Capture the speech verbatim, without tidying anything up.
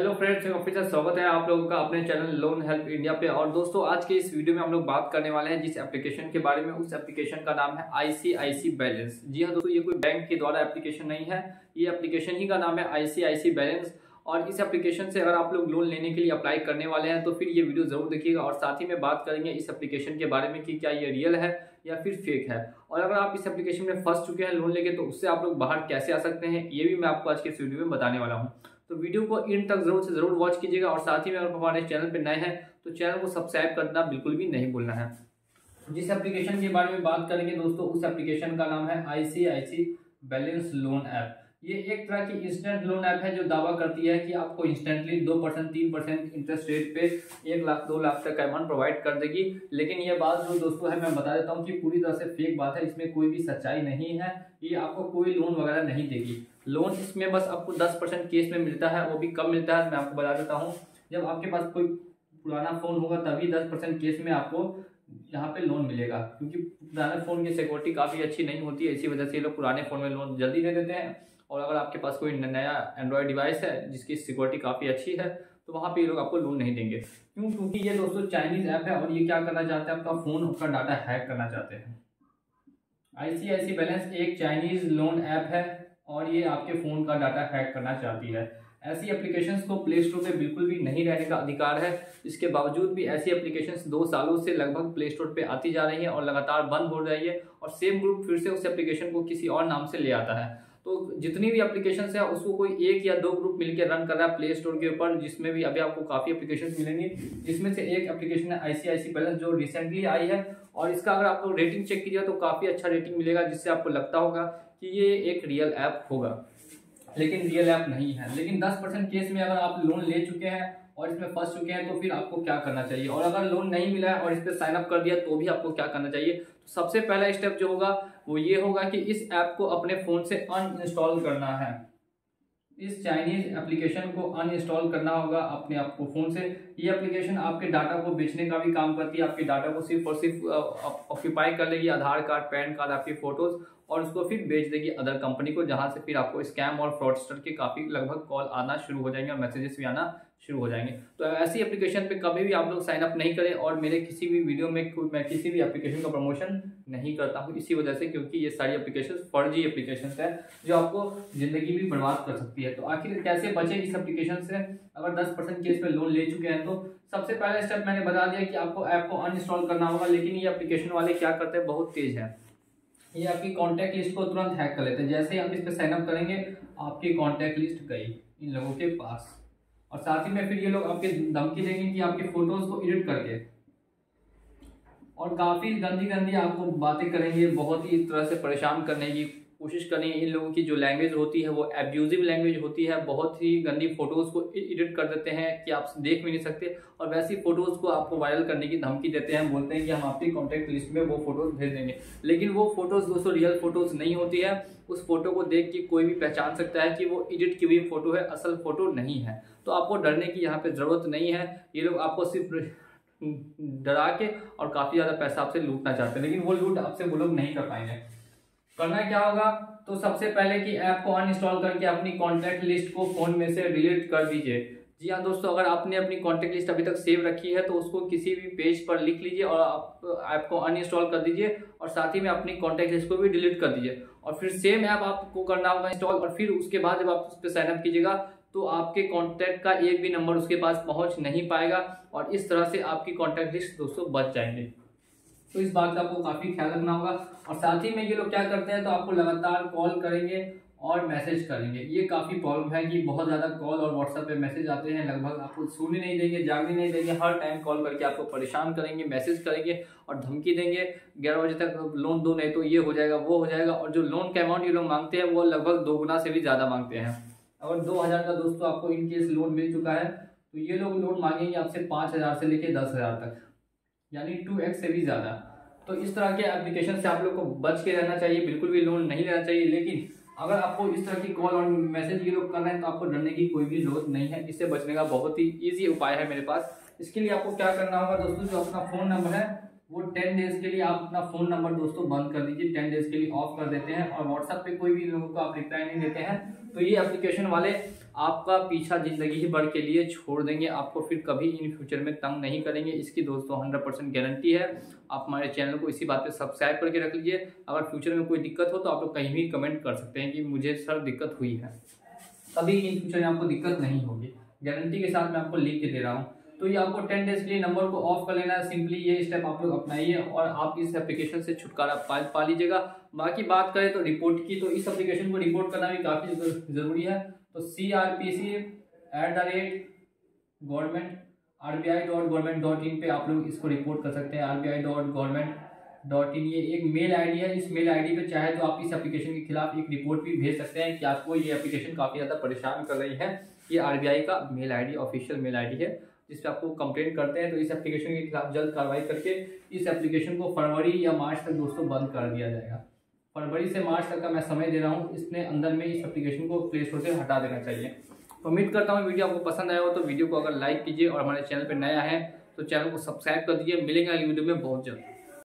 Hello friends, एक फिर स्वागत है आप लोगों का अपने चैनल लोन हेल्प इंडिया पे। और दोस्तों, आज के इस वीडियो में हम लोग बात करने वाले हैं जिस एप्लीकेशन के बारे में, उस एप्लीकेशन का नाम है आईसीआईसीआई बैलेंस। जी हाँ दोस्तों, ये कोई बैंक के द्वारा एप्लीकेशन नहीं है, ये एप्लीकेशन ही का नाम है आईसीआईसीआई बैलेंस। और इस एप्लीकेशन से अगर आप लोग लोन लेने के लिए अप्लाई करने वाले हैं तो फिर ये वीडियो जरूर देखिएगा। और साथ ही में बात करेंगे इस एप्लीकेशन के बारे में कि क्या ये रियल है या फिर फेक है, और अगर आप इस एप्लीकेशन में फंस चुके हैं लोन लेके तो उससे आप लोग बाहर कैसे आ सकते हैं, ये भी मैं आपको आज के इस वीडियो में बताने वाला हूँ। तो वीडियो को एंड तक जरूर से जरूर वॉच कीजिएगा। और साथ ही में अगर हमारे चैनल पर नए हैं तो चैनल को सब्सक्राइब करना बिल्कुल भी नहीं भूलना है। जिस एप्लीकेशन के बारे में बात करेंगे दोस्तों, उस एप्लीकेशन का नाम है आईसीआईसीआई बैलेंस लोन ऐप। ये एक तरह की इंस्टेंट लोन ऐप है जो दावा करती है कि आपको इंस्टेंटली दो परसेंट तीन परसेंट इंटरेस्ट रेट पे एक लाख दो लाख तक का अमाउंट प्रोवाइड कर देगी। लेकिन ये बात जो दोस्तों है, मैं बता देता हूँ कि पूरी तरह से फेक बात है, इसमें कोई भी सच्चाई नहीं है। ये आपको कोई लोन वगैरह नहीं देगी। लोन इसमें बस आपको दस परसेंट केस में मिलता है, वो भी कम मिलता है। मैं आपको बता देता हूँ, जब आपके पास कोई पुराना फ़ोन होगा तभी दस परसेंट केस में आपको यहाँ पे लोन मिलेगा, क्योंकि पुराने फ़ोन की सिक्योरिटी काफ़ी अच्छी नहीं होती है। इसी वजह से ये लोग पुराने फ़ोन में लोन जल्दी दे देते हैं। और अगर आपके पास कोई नया एंड्रॉयड डिवाइस है जिसकी सिक्योरिटी काफ़ी अच्छी है तो वहाँ पे ये लोग आपको लोन नहीं देंगे। क्यों? क्योंकि ये दोस्तों चाइनीज़ ऐप है और ये क्या करना चाहते हैं, आपका फ़ोन का डाटा हैक करना चाहते हैं। आईसीआईसीआई बैलेंस एक चाइनीज़ लोन ऐप है और ये आपके फ़ोन का डाटा हैक करना चाहती है। ऐसी एप्लीकेशंस को प्ले स्टोर पे बिल्कुल भी नहीं रहने का अधिकार है। इसके बावजूद भी ऐसी एप्लीकेशंस दो सालों से लगभग प्ले स्टोर पे आती जा रही है और लगातार बंद हो रही है। और सेम ग्रुप फिर से उस एप्लीकेशन को किसी और नाम से ले आता है। तो जितनी भी एप्लीकेशंस है उसको कोई एक या दो ग्रुप मिलकर रन कर रहा है प्ले स्टोर के ऊपर, जिसमें भी अभी आपको काफ़ी एप्लीकेशंस मिलेंगी। जिसमें से एक एप्लीकेशन है आईसीआईसीआई बैलेंस जो रिसेंटली आई है, और इसका अगर आप लोग रेटिंग चेक कीजिएगा तो काफ़ी अच्छा रेटिंग मिलेगा, जिससे आपको लगता होगा कि ये एक रियल ऐप होगा। लेकिन रियल ऐप नहीं है। लेकिन दस परसेंट केस में अगर आप लोन ले चुके हैं और इसमें फंस चुके हैं तो फिर आपको क्या करना चाहिए, और अगर लोन नहीं मिला है और इस पर साइन अप कर दिया तो भी आपको क्या करना चाहिए। तो सबसे पहला स्टेप जो होगा वो ये होगा कि इस ऐप को अपने फ़ोन से अनइंस्टॉल करना है। इस चाइनीज़ एप्लीकेशन को अनइंस्टॉल करना होगा अपने आप को फ़ोन से। ये एप्लीकेशन आपके डाटा को बेचने का भी काम करती है। आपके डाटा को सिर्फ और सिर्फ ऑक्यूपाई कर लेगी, आधार कार्ड, पैन कार्ड, आपकी फ़ोटोज़, और उसको फिर बेच देगी अदर कंपनी को, जहां से फिर आपको स्कैम और फ्रॉडस्टर के काफ़ी लगभग कॉल आना शुरू हो जाएंगे और मैसेजेस भी आना शुरू हो जाएंगे। तो ऐसी एप्लीकेशन पे कभी भी आप लोग साइन अप नहीं करें। और मेरे किसी भी वीडियो में मैं किसी भी एप्लीकेशन का प्रमोशन नहीं करता हूँ, इसी वजह से, क्योंकि ये सारी एप्लीकेशन फर्जी एप्लीकेशन है जो आपको ज़िंदगी भी बर्बाद कर सकती है। तो आखिर कैसे बचें इस एप्लीकेशन से अगर दस परसेंट केस पर लोन ले चुके हैं? तो सबसे पहला स्टेप मैंने बता दिया कि आपको ऐप को अनइंस्टॉल करना होगा। लेकिन ये एप्लीकेशन वाले क्या करते हैं, बहुत तेज़ है। ये आपकी कॉन्टैक्ट लिस्ट को तुरंत हैक कर लेते हैं। जैसे ही आप इस पर साइन अप करेंगे आपकी कॉन्टैक्ट लिस्ट गई इन लोगों के पास। और साथ ही में फिर ये लोग आपके धमकी देंगे कि आपके फोटोज़ को एडिट करके, और काफ़ी गंदी गंदी आपको बातें करेंगे, बहुत ही तरह से परेशान करने की कोशिश करेंगे। इन लोगों की जो लैंग्वेज होती है वो एब्यूजिव लैंग्वेज होती है। बहुत ही गंदी फ़ोटोज़ को एडिट कर देते हैं कि आप देख भी नहीं सकते, और वैसी फ़ोटोज़ को आपको वायरल करने की धमकी देते हैं। बोलते हैं कि हम आपकी कॉन्टैक्ट लिस्ट में वो फ़ोटोज़ भेज देंगे। लेकिन वो फ़ोटोज़ दोस्तों रियल फ़ोटोज़ नहीं होती है। उस फोटो को देख के कोई भी पहचान सकता है कि वो एडिट की हुई फ़ोटो है, असल फ़ोटो नहीं है। तो आपको डरने की यहाँ पर ज़रूरत नहीं है। ये लोग आपको सिर्फ डरा के और काफ़ी ज़्यादा पैसा आपसे लूटना चाहते हैं, लेकिन वो लूट आपसे वो लोग नहीं कर पाएंगे। करना क्या होगा, तो सबसे पहले कि ऐप को अनइंस्टॉल करके अपनी कॉन्टैक्ट लिस्ट को फ़ोन में से डिलीट कर दीजिए। जी हाँ दोस्तों, अगर आपने अपनी कॉन्टैक्ट लिस्ट अभी तक सेव रखी है तो उसको किसी भी पेज पर लिख लीजिए और आप ऐप को अनइंस्टॉल कर दीजिए। और साथ ही में अपनी कॉन्टैक्ट लिस्ट को भी डिलीट कर दीजिए। और फिर सेम ऐप आपको करना होगा इंस्टॉल। और फिर उसके बाद जब आप उस पर साइनअप कीजिएगा तो आपके कॉन्टैक्ट का एक भी नंबर उसके पास पहुंच नहीं पाएगा, और इस तरह से आपकी कॉन्टैक्ट लिस्ट दोस्तों बच जाएंगे। तो इस बात का आपको काफ़ी ख्याल रखना होगा। और साथ ही में ये लोग क्या करते हैं, तो आपको लगातार कॉल करेंगे और मैसेज करेंगे। ये काफ़ी प्रॉब्लम है कि बहुत ज़्यादा कॉल और व्हाट्सएप पे मैसेज आते हैं, लगभग आपको सोने नहीं देंगे, जागने नहीं देंगे। हर टाइम कॉल करके आपको परेशान करेंगे, मैसेज करेंगे और धमकी देंगे, ग्यारह बजे तक लोन दो नहीं तो ये हो जाएगा वो हो जाएगा। और जो लोन का अमाउंट ये लोग मांगते हैं वो लगभग दो गुना से भी ज़्यादा मांगते हैं। अगर दो हज़ार का दोस्तों आपको इनकेस लोन मिल चुका है तो ये लोग लोन मांगेंगे आपसे पाँच हज़ार से लेके दस हज़ार तक, यानी टू एक्स से भी ज़्यादा। तो इस तरह के एप्लीकेशन से आप लोग को बच के रहना चाहिए, बिल्कुल भी लोन नहीं लेना चाहिए। लेकिन अगर आपको इस तरह की कॉल और मैसेज ये लोग कर रहे हैं तो आपको डरने की कोई भी ज़रूरत नहीं है। इससे बचने का बहुत ही ईजी उपाय है मेरे पास। इसके लिए आपको क्या करना होगा दोस्तों, जो अपना फ़ोन नंबर है वो टेन डेज़ के लिए आप अपना फ़ोन नंबर दोस्तों बंद कर दीजिए, टेन डेज़ के लिए ऑफ कर देते हैं। और व्हाट्सएप पे कोई भी लोगों को आप रिप्लाई नहीं देते हैं तो ये एप्लीकेशन वाले आपका पीछा जिंदगी ही भर के लिए छोड़ देंगे, आपको फिर कभी इन फ्यूचर में तंग नहीं करेंगे। इसकी दोस्तों हंड्रेड परसेंट गारंटी है। आप हमारे चैनल को इसी बात पे सब्सक्राइब करके रख लीजिए। अगर फ्यूचर में कोई दिक्कत हो तो आप लोग कहीं भी कमेंट कर सकते हैं कि मुझे सर दिक्कत हुई है, कभी इन फ्यूचर में आपको दिक्कत नहीं होगी, गारंटी के साथ मैं आपको लिख के दे रहा हूँ। तो ये आपको टेन डेज के लिए नंबर को ऑफ कर लेना है, सिंपली ये स्टेप आप लोग अपनाइए और आप इस एप्लीकेशन से छुटकारा पा पा लीजिएगा। बाकी बात करें तो रिपोर्ट की, तो इस एप्लीकेशन को रिपोर्ट करना भी काफ़ी ज़रूरी है। तो C R P C at the rate government R B I dot government dot in पर आप लोग इसको रिपोर्ट कर सकते हैं। R B I dot government dot in ये एक मेल आईडी है। इस मेल आईडी पे चाहे तो आप इस एप्लीकेशन के खिलाफ एक रिपोर्ट भी भेज सकते हैं कि आपको ये एप्लीकेशन काफ़ी ज़्यादा परेशान कर रही है। ये आर बी आई का mail I D, official mail I D है जिस पे आपको कंप्लेंट करते हैं। तो इस एप्लीकेशन के खिलाफ जल्द कार्रवाई करके इस एप्लीकेशन को फरवरी या मार्च तक दोस्तों बंद कर दिया जाएगा। फरवरी से मार्च तक का मैं समय दे रहा हूँ, इसने अंदर में इस एप्लीकेशन को प्ले स्टोर से हटा देना चाहिए। तो उम्मीद करता हूँ वीडियो आपको पसंद आया हो, तो वीडियो को अगर लाइक कीजिए और हमारे चैनल पर नया है तो चैनल को सब्सक्राइब कर दीजिए। मिलेंगे अगली वीडियो में बहुत जल्द।